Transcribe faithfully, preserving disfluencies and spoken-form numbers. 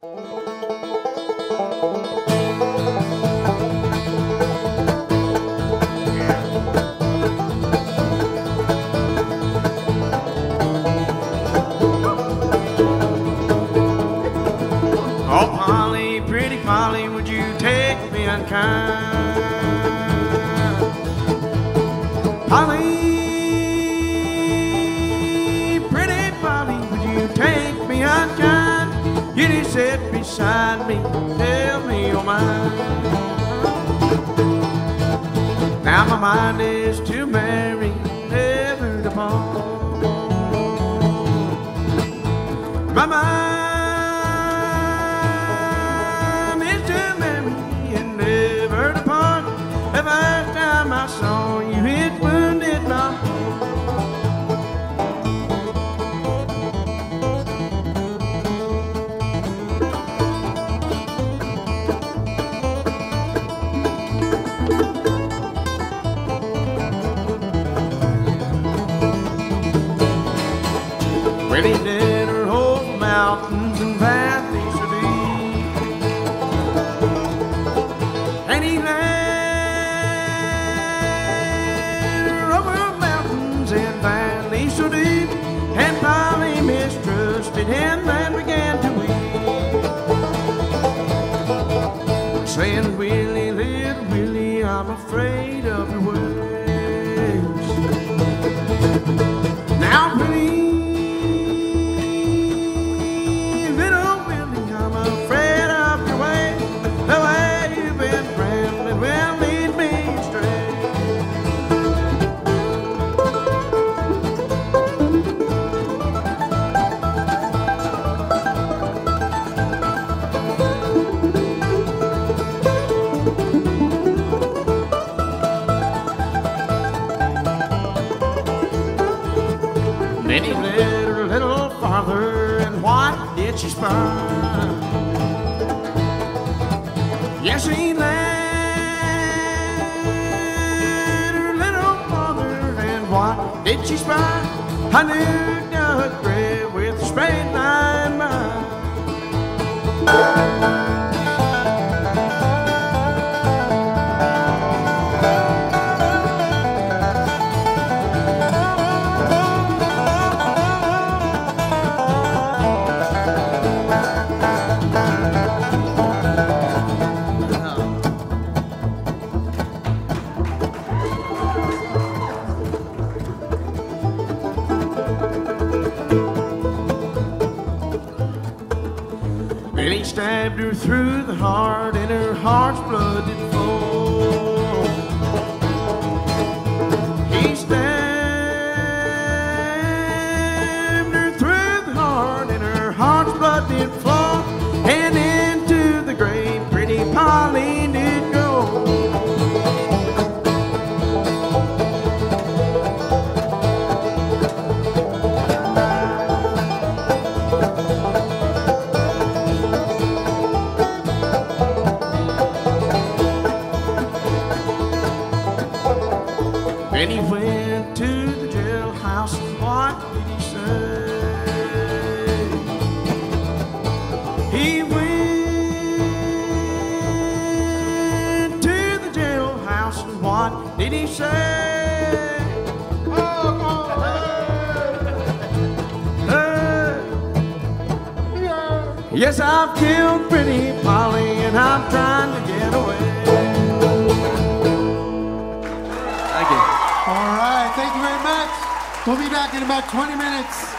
Oh, Polly, pretty Polly, would you take me unkind? Polly, pretty Polly, would you take me unkind? You just sit beside me, tell me your mind. Now my mind is to marry, never to part. My mind. Every time I saw you, it wounded my heart. Well, he did her whole mountains and valleys of thee, and he led so deep, and Polly mistrusted him and began to weep, saying, Willie, little Willie, I'm afraid of your words. Now, Willie, little Willie, I'm afraid of your way. The way you've been rambling will lead me astray. Then he led her a little farther, and what did she spy? Yes, he led her a little farther, and what did she spy? A new dug grave with a straight line by. Then he stabbed her through the heart, and her heart's blood did flow. He stabbed her through the heart, and her heart's blood did flow, and into the grave pretty Polly did go. Then he went to the jailhouse, and what did he say? He went to the jailhouse, and what did he say? Oh, oh, hey. Hey. Yeah. Yes, I've killed pretty Polly, and I'm trying to get away. Thank you. All right, thank you very much. We'll be back in about twenty minutes.